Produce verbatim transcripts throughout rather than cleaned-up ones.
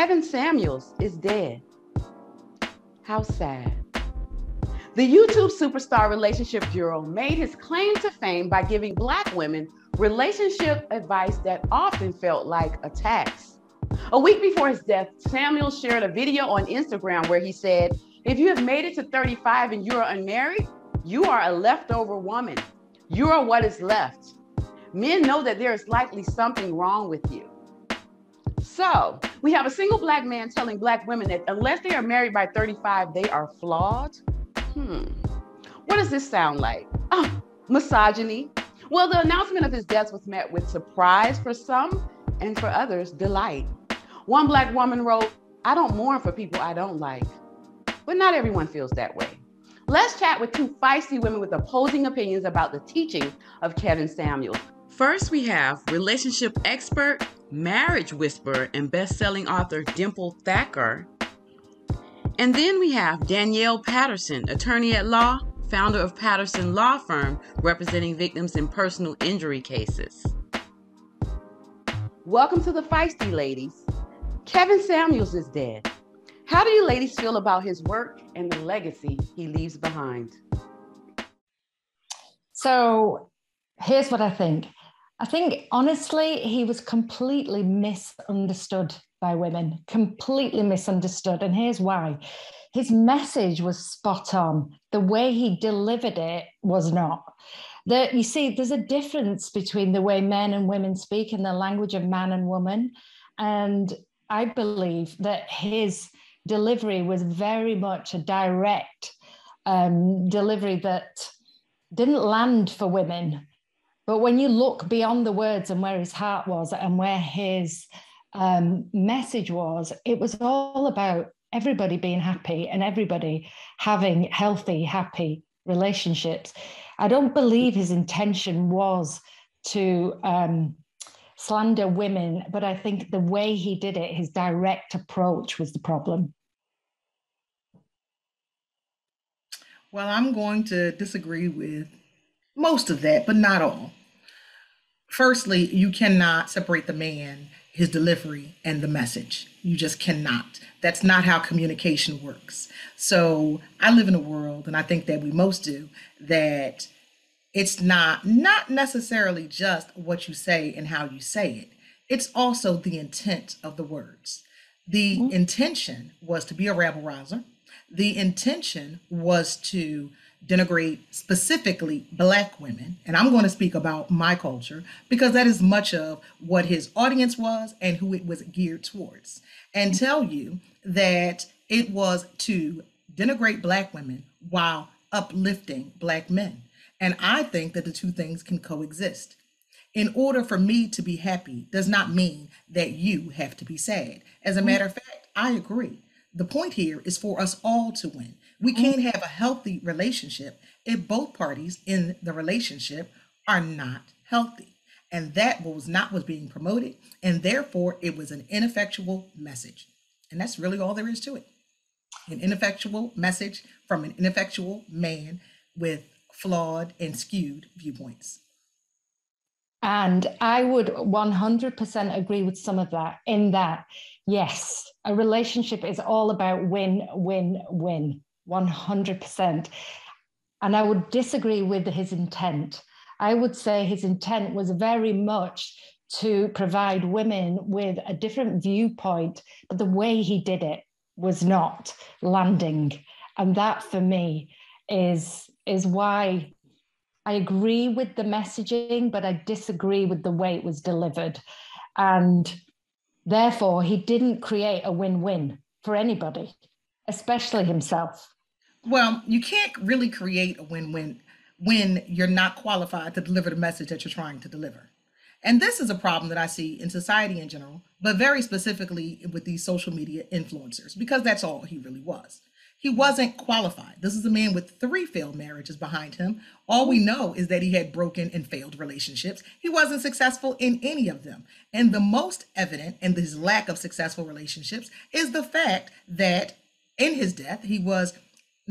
Kevin Samuels is dead. How sad. The YouTube superstar Relationship Bureau made his claim to fame by giving Black women relationship advice that often felt like a tax. A week before his death, Samuels shared a video on Instagram where he said, "If you have made it to thirty-five and you are unmarried, you are a leftover woman. You are what is left. Men know that there is likely something wrong with you." So we have a single Black man telling Black women that unless they are married by thirty-five, they are flawed. Hmm. What does this sound like? Oh, misogyny. Well, the announcement of his death was met with surprise for some and for others, delight. One Black woman wrote, "I don't mourn for people I don't like." But not everyone feels that way. Let's chat with two feisty women with opposing opinions about the teaching of Kevin Samuels. First, we have relationship expert, marriage whisperer, and best-selling author Dimple Thacker. And then we have Danielle Patterson, attorney at law, founder of Patterson Law Firm, representing victims in personal injury cases. Welcome to the Feisty Ladies. Kevin Samuels is dead. How do you ladies feel about his work and the legacy he leaves behind? So here's what I think. I think, honestly, he was completely misunderstood by women, completely misunderstood. And here's why. His message was spot on. The way he delivered it was not. That you see, there's a difference between the way men and women speak and the language of man and woman. And I believe that his delivery was very much a direct um, delivery that didn't land for women. But when you look beyond the words and where his heart was and where his um, message was, it was all about everybody being happy and everybody having healthy, happy relationships. I don't believe his intention was to um, slander women, but I think the way he did it, his direct approach was the problem. Well, I'm going to disagree with most of that, but not all. Firstly, you cannot separate the man, his delivery, and the message. You just cannot. That's not how communication works. So I live in a world, and I think that we most do, that it's not, not necessarily just what you say and how you say it. It's also the intent of the words. The mm-hmm. intention was to be a rabble-rouser. The intention was to denigrate specifically Black women, and I'm going to speak about my culture because that is much of what his audience was and who it was geared towards, and tell you that it was to denigrate Black women while uplifting Black men. And I think that the two things can coexist. In order for me to be happy does not mean that you have to be sad. As a matter of fact, I agree. The point here is for us all to win. We can't have a healthy relationship if both parties in the relationship are not healthy. And that was not what was being promoted. And therefore, it was an ineffectual message. And that's really all there is to it. An ineffectual message from an ineffectual man with flawed and skewed viewpoints. And I would one hundred percent agree with some of that, in that, yes, a relationship is all about win, win, win, one hundred percent. And I would disagree with his intent. I would say his intent was very much to provide women with a different viewpoint, but the way he did it was not landing. And that, for me, is, is why I agree with the messaging, but I disagree with the way it was delivered. And therefore, he didn't create a win-win for anybody, especially himself. Well, you can't really create a win-win when you're not qualified to deliver the message that you're trying to deliver. And this is a problem that I see in society in general, but very specifically with these social media influencers, because that's all he really was. He wasn't qualified. This is a man with three failed marriages behind him. All we know is that he had broken and failed relationships. He wasn't successful in any of them. And the most evident in his lack of successful relationships is the fact that in his death, he was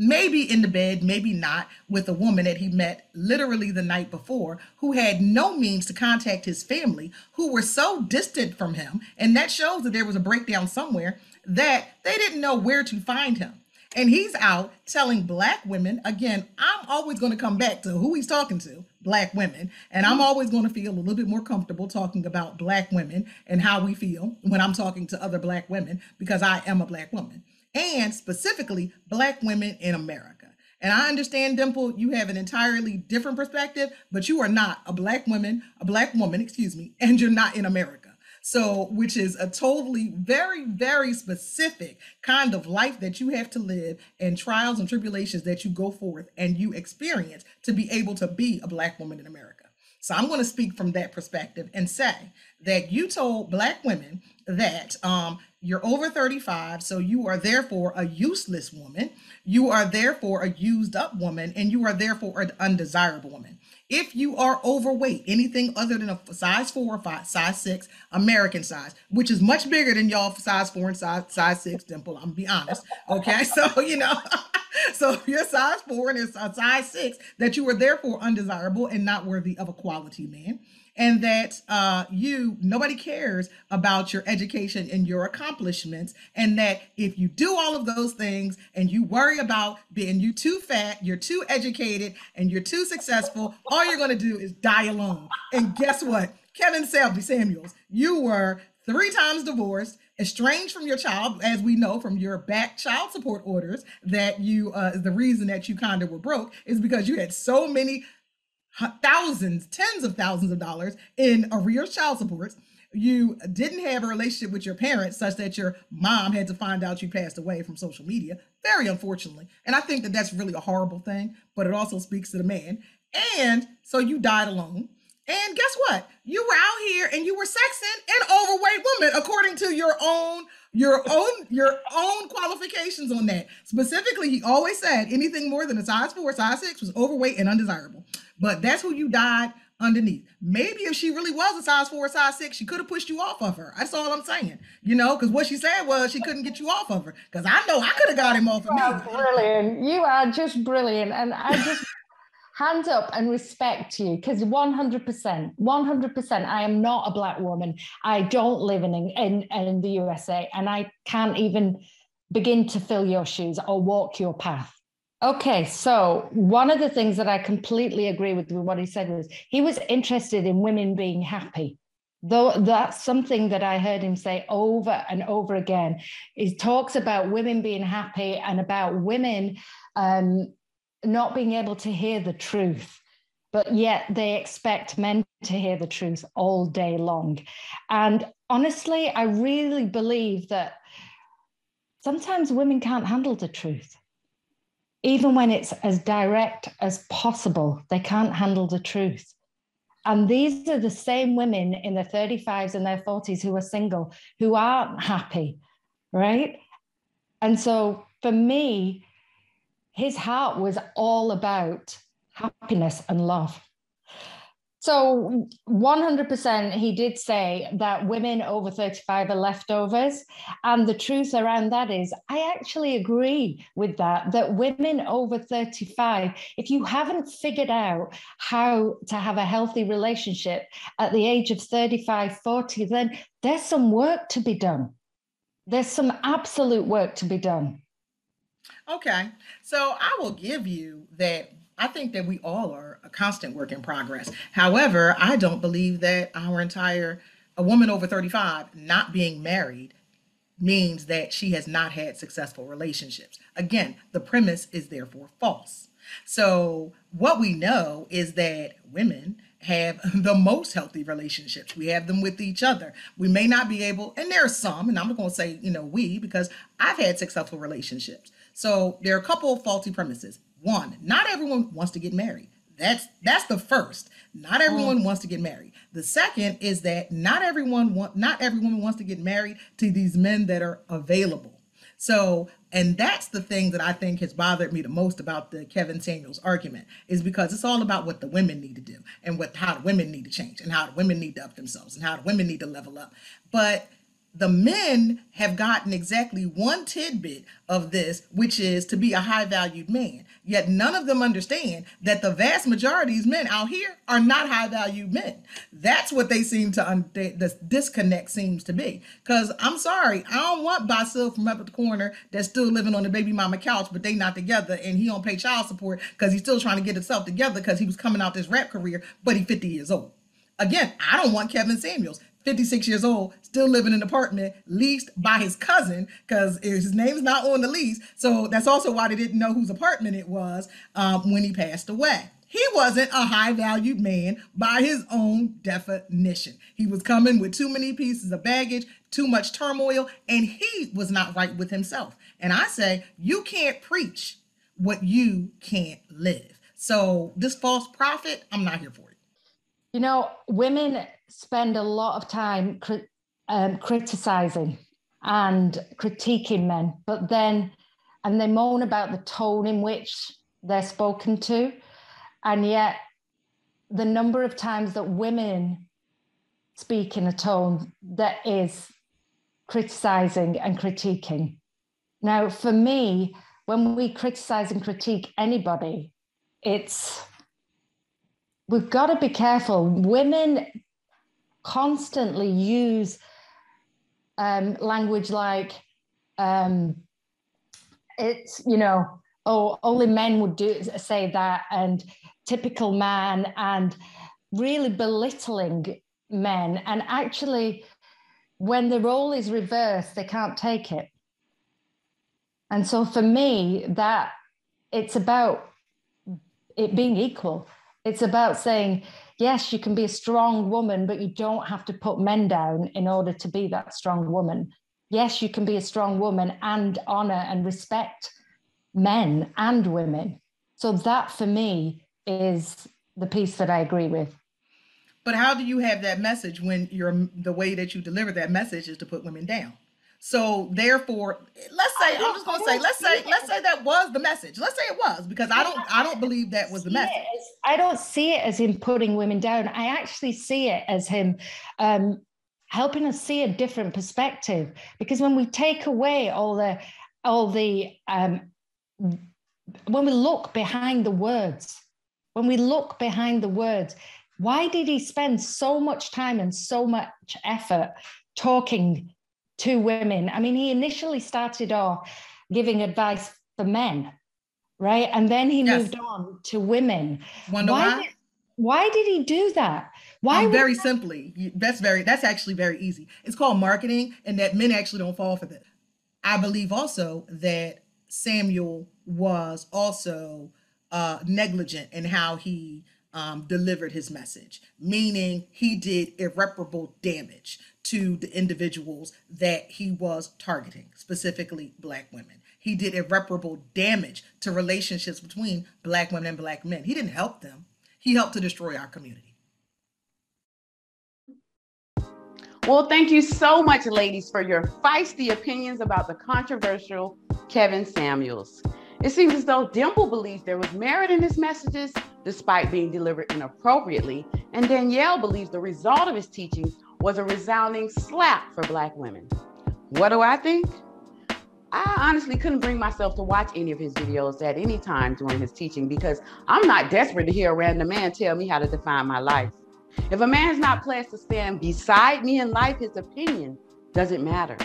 maybe in the bed, maybe not, with a woman that he met literally the night before, who had no means to contact his family, who were so distant from him. And that shows that there was a breakdown somewhere, that they didn't know where to find him. And he's out telling black women, again, I'm always going to come back to who he's talking to, black women. And I'm always going to feel a little bit more comfortable talking about black women and how we feel when I'm talking to other black women, because I am a black woman, and specifically black women in America. And I understand, Dimple, you have an entirely different perspective, but you are not a black woman, a black woman, excuse me, and you're not in America. So, which is a totally very, very specific kind of life that you have to live, and trials and tribulations that you go forth and you experience to be able to be a black woman in America. So I'm going to speak from that perspective and say that you told black women that um, you're over thirty-five, so you are therefore a useless woman. You are therefore a used up woman, and you are therefore an undesirable woman. If you are overweight, anything other than a size four or five, size six, American size, which is much bigger than y'all size four and size, size six, Dimple, I'm gonna be honest. Okay, so, you know, so if you're size four and it's a size six, that you are therefore undesirable and not worthy of a quality man. And that uh, you, nobody cares about your education and your accomplishments. And that if you do all of those things and you worry about being you too fat, you're too educated, and you're too successful, all you're going to do is die alone. And guess what? Kevin Samuels, you were three times divorced, estranged from your child, as we know from your back child support orders, that you, uh, the reason that you kind of were broke is because you had so many thousands, tens of thousands of dollars in arrears child supports. You didn't have a relationship with your parents such that your mom had to find out you passed away from social media, very unfortunately. And I think that that's really a horrible thing, but it also speaks to the man. And so you died alone. And guess what? You were out here and you were sexing an overweight woman, according to your own, your own, your own qualifications on that. Specifically, he always said anything more than a size four, size six was overweight and undesirable. But that's who you died underneath. Maybe if she really was a size four, size six, she could have pushed you off of her. That's all I'm saying, you know, because what she said was she couldn't get you off of her. Because I know I could have got him off of me. Brilliant. You are just brilliant. And I just hands up and respect you, because one hundred percent, one hundred percent, I am not a black woman. I don't live in, in, in the U S A, and I can't even begin to fill your shoes or walk your path. Okay, so one of the things that I completely agree with, with what he said was he was interested in women being happy. Though that's something that I heard him say over and over again. He talks about women being happy and about women um, not being able to hear the truth, but yet they expect men to hear the truth all day long. And honestly, I really believe that sometimes women can't handle the truth. Even when it's as direct as possible, they can't handle the truth. And these are the same women in their thirty-fives and their forties who are single, who aren't happy, right? And so for me, his heart was all about happiness and love. So one hundred percent, he did say that women over thirty-five are leftovers. And the truth around that is, I actually agree with that, that women over thirty-five, if you haven't figured out how to have a healthy relationship at the age of thirty-five, forty, then there's some work to be done. There's some absolute work to be done. Okay, so I will give you that. I think that we all are a constant work in progress. However, I don't believe that our entire, a woman over thirty-five not being married means that she has not had successful relationships. Again, the premise is therefore false. So what we know is that women have the most healthy relationships. We have them with each other. We may not be able, and there are some, and I'm going to say, you know, we, because I've had successful relationships. So there are a couple of faulty premises. One, not everyone wants to get married. That's that's the first. Not everyone wants to get married. The second is that not everyone want, not everyone wants to get married to these men that are available. So, and that's the thing that I think has bothered me the most about the Kevin Samuels argument, is because it's all about what the women need to do and what how the women need to change and how the women need to up themselves and how the women need to level up. But the men have gotten exactly one tidbit of this, which is to be a high valued man. Yet none of them understand that the vast majority of men out here are not high valued men. That's what they seem to, un- the disconnect seems to be. Cause I'm sorry, I don't want Basil from up at the corner that's still living on the baby mama couch, but they not together and he don't pay child support cause he's still trying to get himself together cause he was coming out this rap career, but he fifty years old. Again, I don't want Kevin Samuels, fifty-six years old, still living in an apartment leased by his cousin because his name's not on the lease. So that's also why they didn't know whose apartment it was um, when he passed away. He wasn't a high-valued man by his own definition. He was coming with too many pieces of baggage, too much turmoil, and he was not right with himself. And I say, you can't preach what you can't live. So this false prophet, I'm not here for it. You know, women spend a lot of time cri- um, criticizing and critiquing men, but then, and they moan about the tone in which they're spoken to. And yet the number of times that women speak in a tone that is criticizing and critiquing. Now, for me, when we criticize and critique anybody, it's, we've got to be careful. Women constantly use um, language like, um, it's, you know, oh, only men would do say that, and typical man, and really belittling men. And actually, when the role is reversed, they can't take it. And so for me, that it's about it being equal. It's about saying, yes, you can be a strong woman, but you don't have to put men down in order to be that strong woman. Yes, you can be a strong woman and honor and respect men and women. So that for me is the piece that I agree with. But how do you have that message when you're, the way that you deliver that message is to put women down? So therefore, let's say, I'm just gonna say, let's say, let's say that was the message. Let's say it was, because I don't, I don't believe that was the message. I don't see it as him putting women down. I actually see it as him um, helping us see a different perspective. Because when we take away all the, all the, um, when we look behind the words, when we look behind the words, why did he spend so much time and so much effort talking to women? I mean, he initially started off giving advice for men, right? And then he yes. moved on to women. Wonder why? Why? Did, why did he do that? Why? Um, very that- simply, that's very. That's actually very easy. It's called marketing, and that men actually don't fall for that. I believe also that Samuel was also uh, negligent in how he um, delivered his message, meaning he did irreparable damage to the individuals that he was targeting, specifically Black women. He did irreparable damage to relationships between Black women and Black men. He didn't help them. He helped to destroy our community. Well, thank you so much, ladies, for your feisty opinions about the controversial Kevin Samuels. It seems as though Dimple believes there was merit in his messages, despite being delivered inappropriately, and Danielle believes the result of his teachings was a resounding slap for Black women. What do I think? I honestly couldn't bring myself to watch any of his videos at any time during his teaching because I'm not desperate to hear a random man tell me how to define my life. If a man is not pledged to stand beside me in life, his opinion doesn't matter.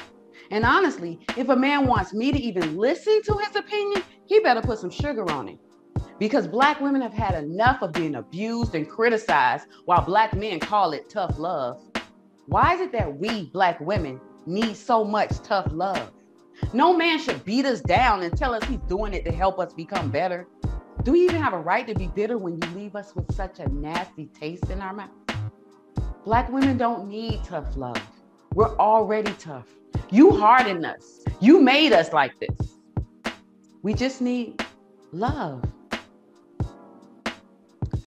And honestly, if a man wants me to even listen to his opinion, he better put some sugar on it. Because Black women have had enough of being abused and criticized while Black men call it tough love. Why is it that we Black women need so much tough love? No man should beat us down and tell us he's doing it to help us become better. Do we even have a right to be bitter when you leave us with such a nasty taste in our mouth? Black women don't need tough love. We're already tough. You hardened us. You made us like this. We just need love.